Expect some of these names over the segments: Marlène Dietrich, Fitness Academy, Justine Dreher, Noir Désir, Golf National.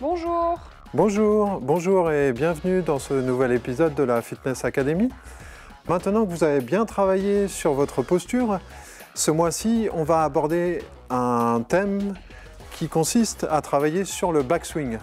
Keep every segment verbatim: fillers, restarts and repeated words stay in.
Bonjour. Bonjour, bonjour et bienvenue dans ce nouvel épisode de la Fitness Academy. Maintenant que vous avez bien travaillé sur votre posture, ce mois-ci, on va aborder un thème qui consiste à travailler sur le backswing.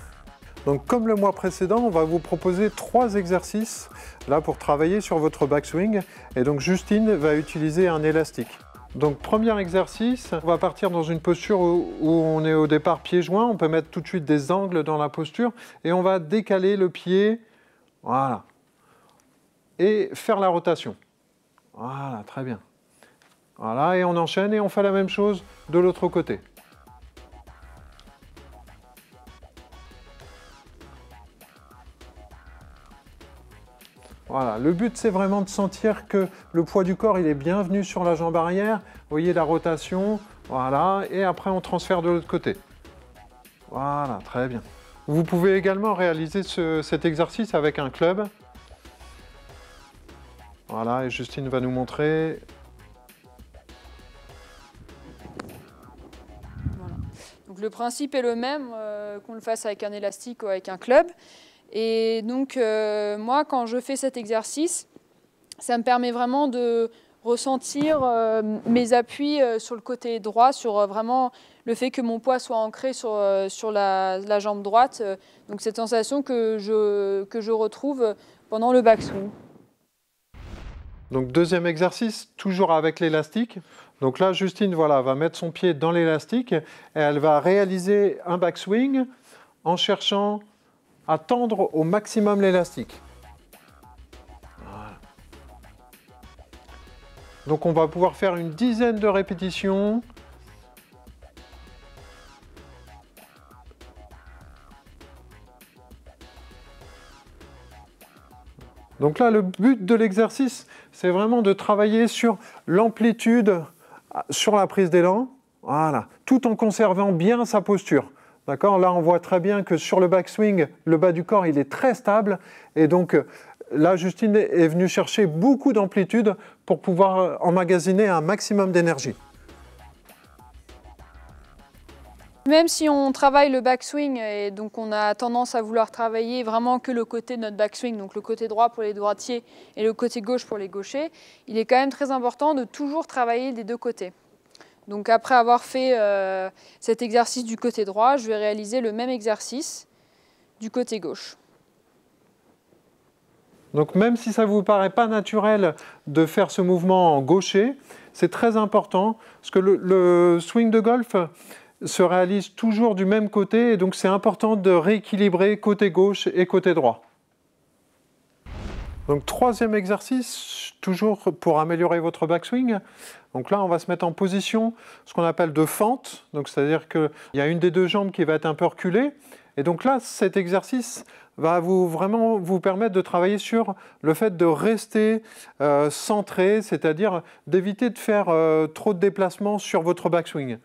Donc comme le mois précédent, on va vous proposer trois exercices là pour travailler sur votre backswing et donc Justine va utiliser un élastique. Donc premier exercice, on va partir dans une posture où, où on est au départ pieds joints, on peut mettre tout de suite des angles dans la posture et on va décaler le pied, voilà, et faire la rotation. Voilà, très bien. Voilà, et on enchaîne et on fait la même chose de l'autre côté. Voilà, le but c'est vraiment de sentir que le poids du corps il est bien venu sur la jambe arrière. Vous voyez la rotation, voilà, et après on transfère de l'autre côté. Voilà, très bien. Vous pouvez également réaliser ce, cet exercice avec un club. Voilà, et Justine va nous montrer. Voilà. Donc le principe est le même, euh, qu'on le fasse avec un élastique ou avec un club. Et donc, euh, moi, quand je fais cet exercice, ça me permet vraiment de ressentir euh, mes appuis euh, sur le côté droit, sur euh, vraiment le fait que mon poids soit ancré sur, euh, sur la, la jambe droite. Euh, donc, cette sensation que je, que je retrouve pendant le backswing. Donc, deuxième exercice, toujours avec l'élastique. Donc là, Justine, voilà, va mettre son pied dans l'élastique et elle va réaliser un backswing en cherchant à tendre au maximum l'élastique. Voilà. Donc on va pouvoir faire une dizaine de répétitions. Donc là, le but de l'exercice, c'est vraiment de travailler sur l'amplitude sur la prise d'élan, voilà, tout en conservant bien sa posture. D'accord ? Là, on voit très bien que sur le backswing, le bas du corps, il est très stable. Et donc, là, Justine est venue chercher beaucoup d'amplitude pour pouvoir emmagasiner un maximum d'énergie. Même si on travaille le backswing, et donc on a tendance à vouloir travailler vraiment que le côté de notre backswing, donc le côté droit pour les droitiers et le côté gauche pour les gauchers, il est quand même très important de toujours travailler des deux côtés. Donc après avoir fait euh, cet exercice du côté droit, je vais réaliser le même exercice du côté gauche. Donc même si ça ne vous paraît pas naturel de faire ce mouvement en gaucher, c'est très important parce que le, le swing de golf se réalise toujours du même côté et donc c'est important de rééquilibrer côté gauche et côté droit. Donc troisième exercice, toujours pour améliorer votre backswing. Donc là, on va se mettre en position, ce qu'on appelle de fente. Donc c'est-à-dire qu'il y a une des deux jambes qui va être un peu reculée. Et donc là, cet exercice va vous, vraiment vous permettre de travailler sur le fait de rester euh, centré, c'est-à-dire d'éviter de faire euh, trop de déplacements sur votre backswing.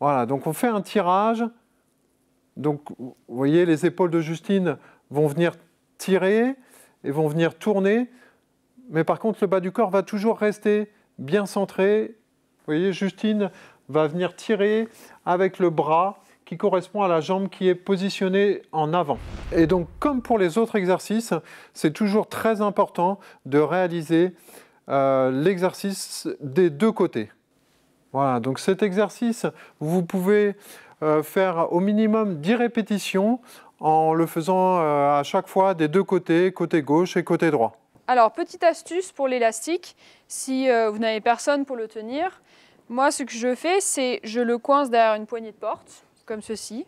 Voilà, donc on fait un tirage. Donc vous voyez, les épaules de Justine vont venir tirer et vont venir tourner, mais par contre le bas du corps va toujours rester bien centré. Vous voyez, Justine va venir tirer avec le bras qui correspond à la jambe qui est positionnée en avant. Et donc comme pour les autres exercices, c'est toujours très important de réaliser euh, l'exercice des deux côtés. Voilà, donc cet exercice, vous pouvez euh, faire au minimum dix répétitions en le faisant à chaque fois des deux côtés, côté gauche et côté droit. Alors, petite astuce pour l'élastique, si vous n'avez personne pour le tenir, moi ce que je fais, c'est je le coince derrière une poignée de porte, comme ceci.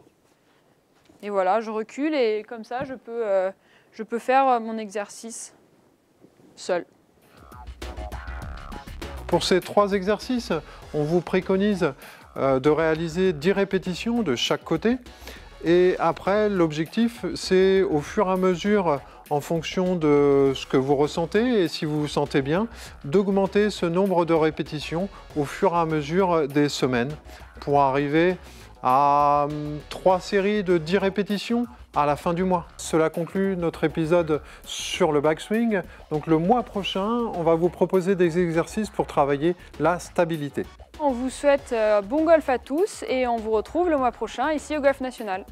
Et voilà, je recule et comme ça, je peux, euh, je peux faire mon exercice seul. Pour ces trois exercices, on vous préconise euh, de réaliser dix répétitions de chaque côté. Et après, l'objectif, c'est au fur et à mesure, en fonction de ce que vous ressentez et si vous vous sentez bien, d'augmenter ce nombre de répétitions au fur et à mesure des semaines pour arriver à trois séries de dix répétitions à la fin du mois. Cela conclut notre épisode sur le backswing. Donc le mois prochain, on va vous proposer des exercices pour travailler la stabilité. On vous souhaite bon golf à tous et on vous retrouve le mois prochain ici au Golf National.